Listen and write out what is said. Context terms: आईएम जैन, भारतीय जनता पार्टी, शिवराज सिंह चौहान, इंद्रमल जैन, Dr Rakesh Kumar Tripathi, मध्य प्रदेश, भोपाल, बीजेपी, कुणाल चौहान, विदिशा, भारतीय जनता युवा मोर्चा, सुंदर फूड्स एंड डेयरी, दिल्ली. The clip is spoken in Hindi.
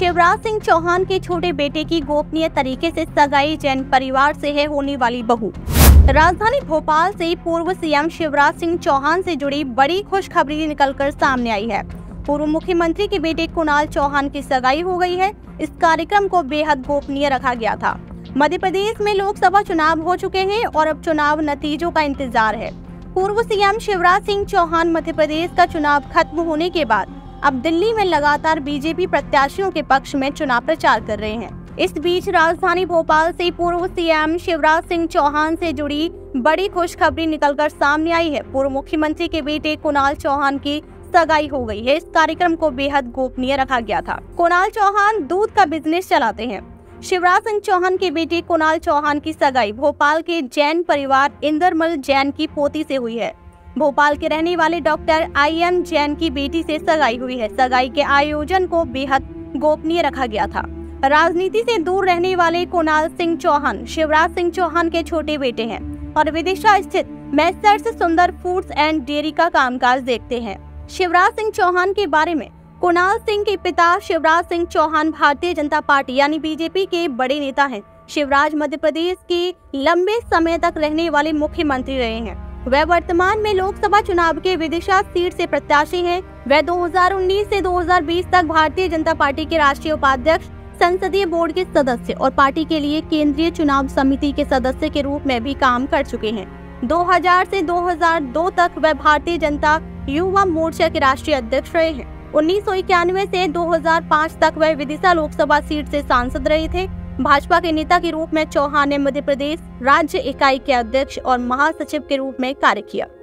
शिवराज सिंह चौहान के छोटे बेटे की गोपनीय तरीके से सगाई जैन परिवार से है होने वाली बहू। राजधानी भोपाल से पूर्व सीएम शिवराज सिंह चौहान से जुड़ी बड़ी खुशखबरी निकलकर सामने आई है। पूर्व मुख्यमंत्री के बेटे कुणाल चौहान की सगाई हो गई है। इस कार्यक्रम को बेहद गोपनीय रखा गया था। मध्य प्रदेश में लोकसभा चुनाव हो चुके हैं और अब चुनाव नतीजों का इंतजार है। पूर्व सीएम शिवराज सिंह चौहान मध्य प्रदेश का चुनाव खत्म होने के बाद अब दिल्ली में लगातार बीजेपी प्रत्याशियों के पक्ष में चुनाव प्रचार कर रहे हैं। इस बीच राजधानी भोपाल से पूर्व सीएम शिवराज सिंह चौहान से जुड़ी बड़ी खुशखबरी निकलकर सामने आई है। पूर्व मुख्यमंत्री के बेटे कुणाल चौहान की सगाई हो गई है। इस कार्यक्रम को बेहद गोपनीय रखा गया था। कुणाल चौहान दूध का बिजनेस चलाते हैं। शिवराज सिंह चौहान के बेटे कुणाल चौहान की सगाई भोपाल के जैन परिवार इंद्रमल जैन की पोती से हुई है। भोपाल के रहने वाले डॉक्टर आईएम जैन की बेटी से सगाई हुई है। सगाई के आयोजन को बेहद गोपनीय रखा गया था। राजनीति से दूर रहने वाले कुणाल सिंह चौहान शिवराज सिंह चौहान के छोटे बेटे हैं और विदिशा स्थित मैसर से सुंदर फूड्स एंड डेयरी का कामकाज देखते हैं। शिवराज सिंह चौहान के बारे में कुणाल सिंह के पिता शिवराज सिंह चौहान भारतीय जनता पार्टी यानी बीजेपी के बड़े नेता हैं। शिवराज मध्य प्रदेश के लंबे समय तक रहने वाले मुख्यमंत्री रहे हैं। वे वर्तमान में लोकसभा चुनाव के विदिशा सीट से प्रत्याशी हैं। वे 2019 से 2020 तक भारतीय जनता पार्टी के राष्ट्रीय उपाध्यक्ष, संसदीय बोर्ड के सदस्य और पार्टी के लिए केंद्रीय चुनाव समिति के सदस्य के रूप में भी काम कर चुके हैं। 2000 से 2002 तक वे भारतीय जनता युवा मोर्चा के राष्ट्रीय अध्यक्ष रहे हैं। 1991 से 2005 तक वह विदिशा लोकसभा सीट से सांसद रहे थे। भाजपा के नेता के रूप में चौहान ने मध्य प्रदेश राज्य इकाई के अध्यक्ष और महासचिव के रूप में कार्य किया।